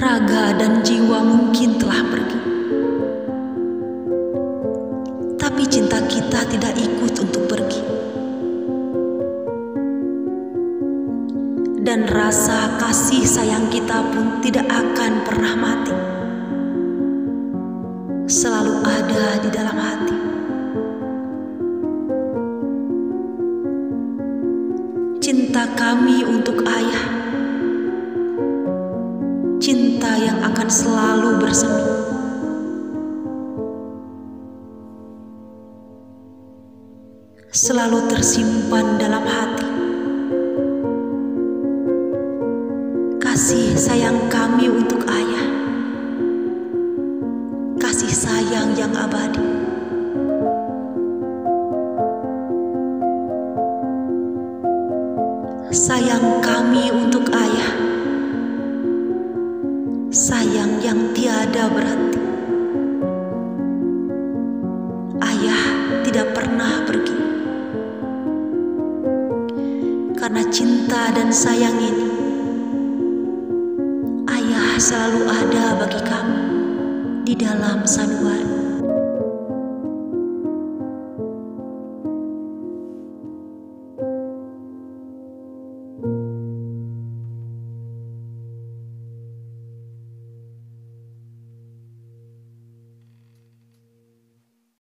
raga dan jiwa mungkin telah pergi, tapi cinta kita tidak ikut untuk pergi. Dan rasa kasih sayang kita pun tidak akan pernah mati, selalu ada di dalam hati. Cinta kami untuk ayah, cinta yang akan selalu bersemi. Selalu tersimpan dalam hati. Kasih sayang kami untuk ayah, kasih sayang yang abadi. Sayang kami untuk ayah, sayang yang tiada berhenti. Ayah tidak pernah pergi, karena cinta dan sayang ini, ayah selalu ada bagi kami di dalam sandiwara.